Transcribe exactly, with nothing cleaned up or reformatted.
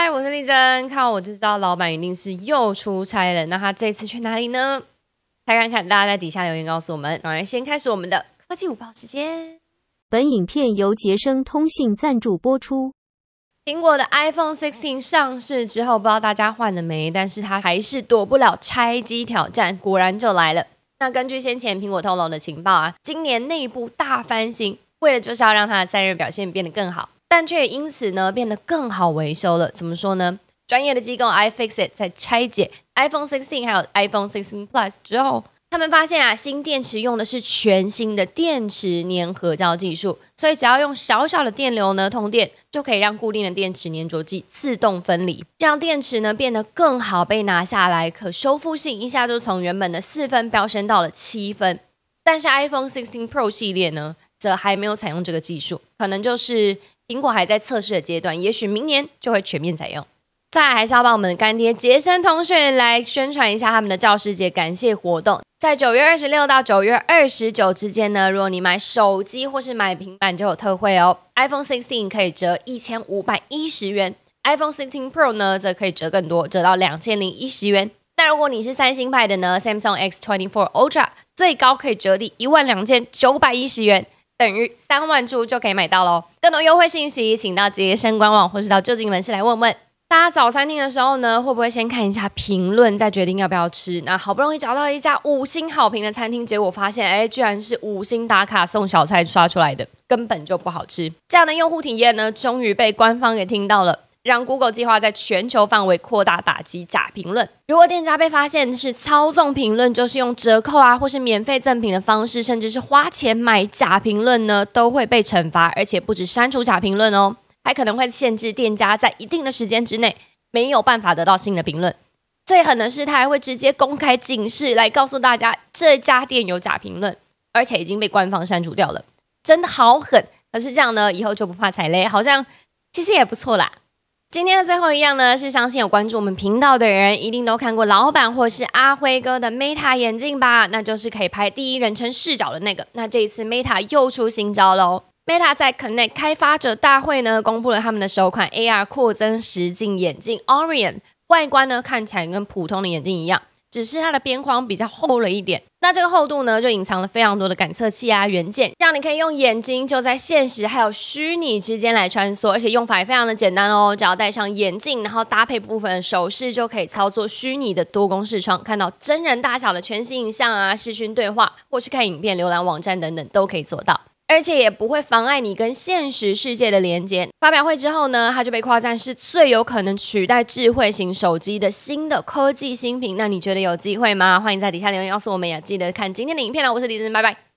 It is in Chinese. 嗨，我是丽珍，看我就知道老板一定是又出差了。那他这次去哪里呢？来看看，大家在底下留言告诉我们。当然，先开始我们的科技午报时间。本影片由杰生通信赞助播出。苹果的 iPhone sixteen 上市之后，不知道大家换了没，但是它还是躲不了拆机挑战，果然就来了。那根据先前苹果透露的情报啊，今年内部大翻新，为了就是要让它的散热表现变得更好，但却因此呢变得更好维修了。怎么说呢？专业的机构 iFixit 在拆解 iPhone sixteen 还有 iPhone sixteen Plus 之后，他们发现啊，新电池用的是全新的电池粘合胶技术，所以只要用小小的电流呢通电，就可以让固定的电池粘着剂自动分离，让电池呢变得更好被拿下来，可修复性一下就从原本的四分飙升到了七分。但是 iPhone sixteen Pro 系列呢，则还没有采用这个技术，可能就是苹果还在测试的阶段，也许明年就会全面采用。再来还是要帮我们的干爹杰森通讯来宣传一下他们的教师节感谢活动。在九月二十六到九月二十九之间呢，如果你买手机或是买平板就有特惠哦。iPhone sixteen 可以折一千五百一十元 ，iPhone sixteen Pro 呢则可以折更多，折到两千零一十元。那如果你是三星派的呢 ，Samsung X twenty-four Ultra 最高可以折抵一万两千九百一十元，等于三万出就可以买到喽。更多优惠信息，请到杰森官网或是到就近门市来问问。大家早餐厅的时候呢，会不会先看一下评论，再决定要不要吃？那好不容易找到一家五星好评的餐厅，结果发现，哎，居然是五星打卡送小菜刷出来的，根本就不好吃。这样的用户体验呢，终于被官方给听到了，让 Google 计划在全球范围扩大打击假评论。如果店家被发现是操纵评论，就是用折扣啊，或是免费赠品的方式，甚至是花钱买假评论呢，都会被惩罚，而且不止删除假评论哦。还可能会限制店家在一定的时间之内没有办法得到新的评论。最狠的是，他还会直接公开警示来告诉大家这家店有假评论，而且已经被官方删除掉了，真的好狠。可是这样呢，以后就不怕踩雷，好像其实也不错啦。今天的最后一样呢，是相信有关注我们频道的人一定都看过老板或是阿辉哥的 Meta 眼镜吧，那就是可以拍第一人称视角的那个。那这一次 Meta 又出新招喽。Meta 在 Connect 开发者大会呢，公布了他们的首款 A R 扩增实境眼镜 Orion， 外观呢看起来跟普通的眼镜一样，只是它的边框比较厚了一点。那这个厚度呢，就隐藏了非常多的感测器啊元件，让你可以用眼睛就在现实还有虚拟之间来穿梭，而且用法也非常的简单哦，只要戴上眼镜，然后搭配部分的手势，就可以操作虚拟的多工视窗，看到真人大小的全息影像啊、视讯对话，或是看影片、浏览网站等等都可以做到。而且也不会妨碍你跟现实世界的连接。发表会之后呢，它就被夸赞是最有可能取代智慧型手机的新的科技新品。那你觉得有机会吗？欢迎在底下留言告诉我们，也记得看今天的影片啦。我是李子，拜拜。